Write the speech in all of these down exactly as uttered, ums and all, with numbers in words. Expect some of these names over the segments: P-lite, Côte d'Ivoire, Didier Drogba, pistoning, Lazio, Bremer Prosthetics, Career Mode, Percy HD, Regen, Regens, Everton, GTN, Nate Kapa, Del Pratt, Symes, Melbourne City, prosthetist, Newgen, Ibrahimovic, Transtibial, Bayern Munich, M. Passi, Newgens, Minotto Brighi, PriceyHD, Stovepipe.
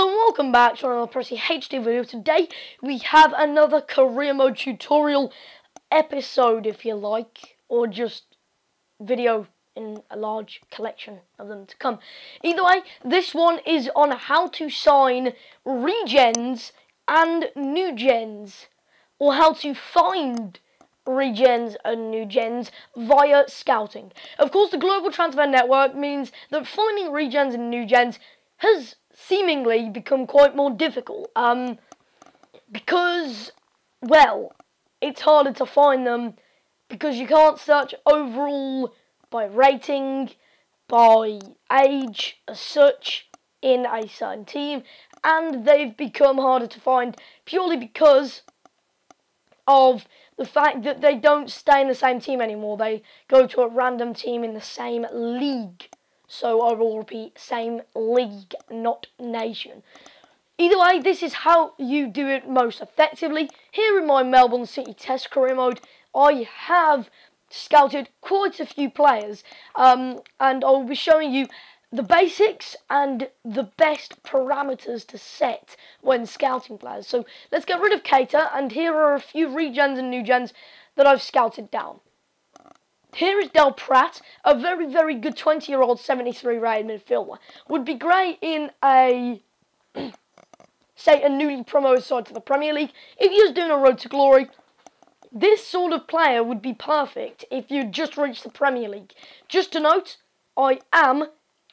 Hello and welcome back to another Percy H D video. Today we have another career mode tutorial episode, if you like, or just video in a large collection of them to come. Either way, this one is on how to sign regens and new gens, or how to find regens and new gens via scouting. Of course, the global transfer network means that finding regens and new gens has seemingly become quite more difficult, um, because, well, it's harder to find them, because you can't search overall by rating, by age, as such, in a certain team, and they've become harder to find purely because of the fact that they don't stay in the same team anymore. They go to a random team in the same league. So I will repeat, same league, not nation. Either way, this is how you do it most effectively. Here in my Melbourne City Test career mode, I have scouted quite a few players. Um, and I'll be showing you the basics and the best parameters to set when scouting players. So let's get rid of Cater, and here are a few regens and new gens that I've scouted down. Here is Del Pratt, a very, very good twenty-year-old seventy-three rated midfielder. Would be great in a, say, a newly promoted side to the Premier League. If you're just doing a road to glory, this sort of player would be perfect if you just reached the Premier League. Just to note, I am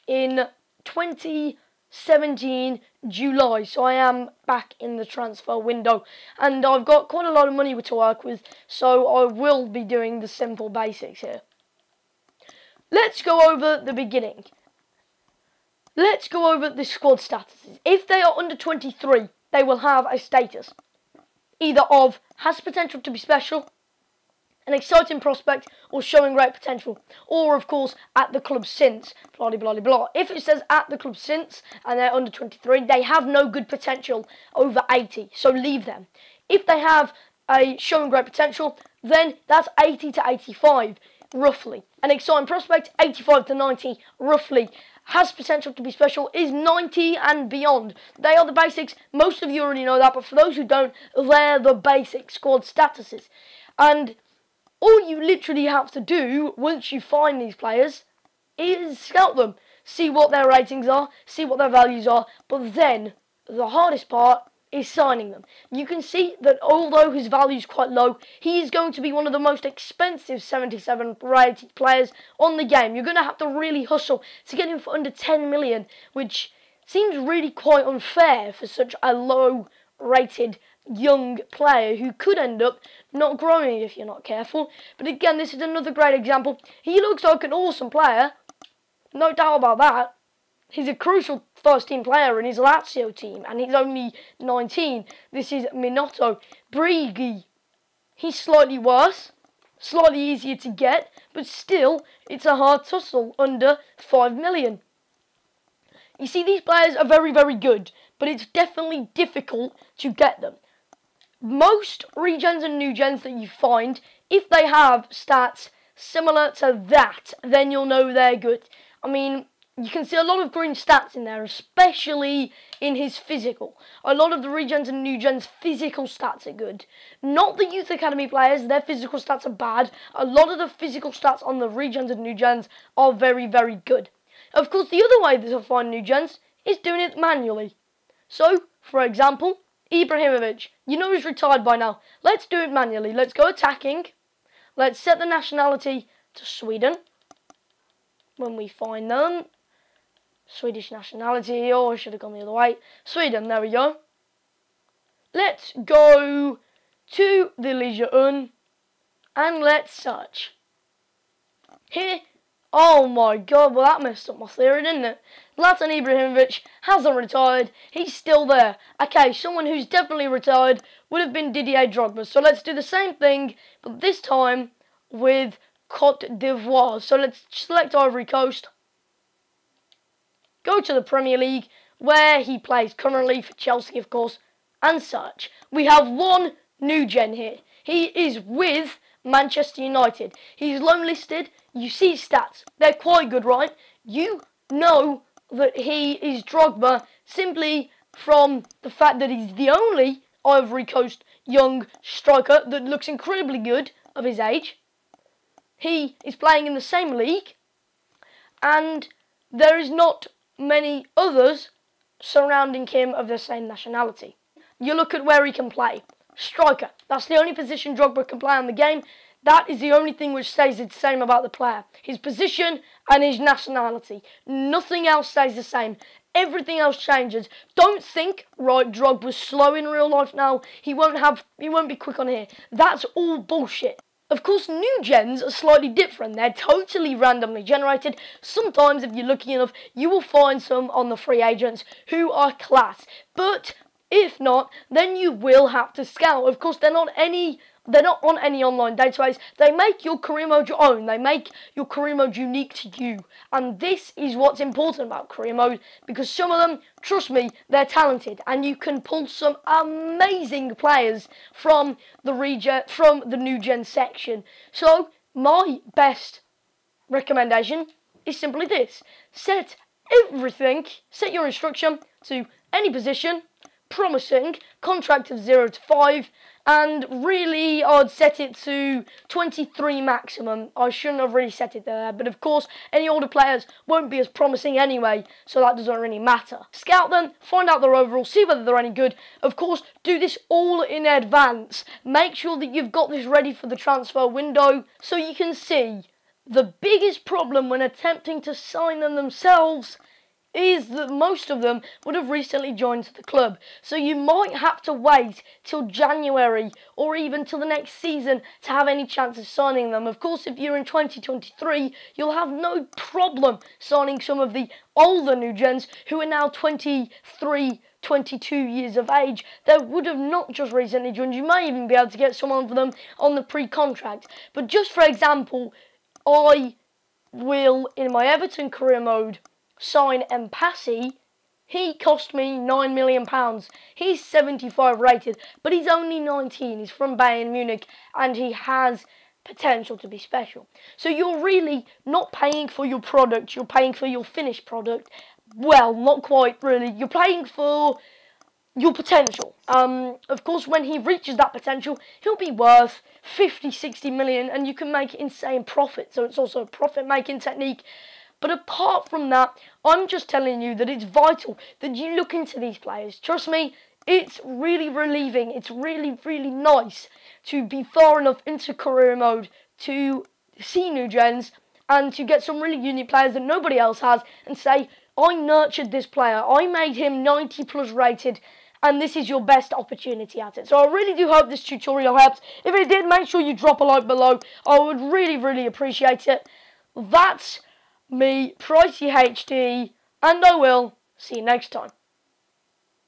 in twenty seventeen July, so I am back in the transfer window, and I've got quite a lot of money to work with, so I will be doing the simple basics here. Let's go over the beginning. Let's go over the squad statuses. If they are under twenty-three, they will have a status either of has potential to be special, an exciting prospect, or showing great potential, or of course at the club since, blah blah blah blah. If it says at the club since and they're under twenty-three, they have no good potential over eighty, so leave them. If they have a showing great potential, then that's eighty to eighty-five roughly. An exciting prospect, eighty-five to ninety roughly. Has potential to be special is ninety and beyond. They are the basics. Most of you already know that, but for those who don't, they're the basic squad statuses. And all you literally have to do once you find these players is scout them. See what their ratings are, see what their values are, but then the hardest part is signing them. You can see that although his value is quite low, he is going to be one of the most expensive seventy-seven rated players on the game. You're going to have to really hustle to get him for under ten million, which seems really quite unfair for such a low rated young player who could end up not growing if you're not careful. But again, this is another great example. He looks like an awesome player, no doubt about that. He's a crucial first team player in his Lazio team, and he's only nineteen. This is Minotto Brighi. He's slightly worse, slightly easier to get, but still it's a hard tussle under five million. You see, these players are very, very good, but it's definitely difficult to get them. Most regens and new gens that you find, if they have stats similar to that, then you'll know they're good. I mean, you can see a lot of green stats in there, especially in his physical. A lot of the regens and new gens' physical stats are good. Not the youth academy players, their physical stats are bad. A lot of the physical stats on the regens and new gens are very, very good. Of course, the other way to find new gens is doing it manually. So, for example, Ibrahimovic, you know he's retired by now. Let's do it manually. Let's go attacking. Let's set the nationality to Sweden. When we find them, Swedish nationality, oh, I should have gone the other way. Sweden, there we go. Let's go to the Legion and let's search. Here, oh my god, well that messed up my theory, didn't it? Zlatan Ibrahimovic hasn't retired, he's still there. Okay, someone who's definitely retired would have been Didier Drogba. So let's do the same thing, but this time with Côte d'Ivoire. So let's select Ivory Coast. Go to the Premier League, where he plays currently for Chelsea, of course, and search. We have one new gen here. He is with Manchester United. He's loan listed. You see his stats. They're quite good, right? You know that he is Drogba simply from the fact that he's the only Ivory Coast young striker that looks incredibly good of his age. He is playing in the same league, and there is not many others surrounding him of the same nationality. You look at where he can play. Striker. That's the only position Drogba can play on the game. That is the only thing which stays the same about the player. His position and his nationality. Nothing else stays the same. Everything else changes. Don't think, right, Drogba's slow in real life now. He won't have, he won't be quick on here. That's all bullshit. Of course, new gens are slightly different. They're totally randomly generated. Sometimes, if you're lucky enough, you will find some on the free agents who are class. But if not, then you will have to scout. Of course, they're not any... They're not on any online database. They make your career mode your own. They make your career mode unique to you. And this is what's important about career mode, because some of them, trust me, they're talented. And you can pull some amazing players from the regen, from the new gen section. So my best recommendation is simply this. Set everything, set your instruction to any position, promising, contract of zero to five, and really I'd set it to twenty-three maximum. I shouldn't have really set it there, but of course any older players won't be as promising anyway, so that doesn't really matter. Scout them, find out their overall, see whether they're any good. Of course, do this all in advance. Make sure that you've got this ready for the transfer window, so you can see the biggest problem when attempting to sign them themselves is that most of them would have recently joined the club. So you might have to wait till January or even till the next season to have any chance of signing them. Of course, if you're in twenty twenty-three, you'll have no problem signing some of the older new gens who are now twenty-three, twenty-two years of age. They would have not just recently joined. You may even be able to get someone for them on the pre-contract. But just for example, I will, in my Everton career mode, sign M. Passi. He cost me nine million pounds. He's seventy-five rated, but he's only nineteen. He's from Bayern Munich, and he has potential to be special. So you're really not paying for your product. You're paying for your finished product. Well, not quite really. You're paying for your potential. Um, of course, when he reaches that potential, he'll be worth fifty, sixty million, and you can make insane profit. So it's also a profit-making technique. But apart from that, I'm just telling you that it's vital that you look into these players. Trust me, it's really relieving. It's really, really nice to be far enough into career mode to see new gens and to get some really unique players that nobody else has and say, I nurtured this player. I made him ninety plus rated, and this is your best opportunity at it. So I really do hope this tutorial helps. If it did, make sure you drop a like below. I would really, really appreciate it. That's me, PriceyHD, and I will see you next time.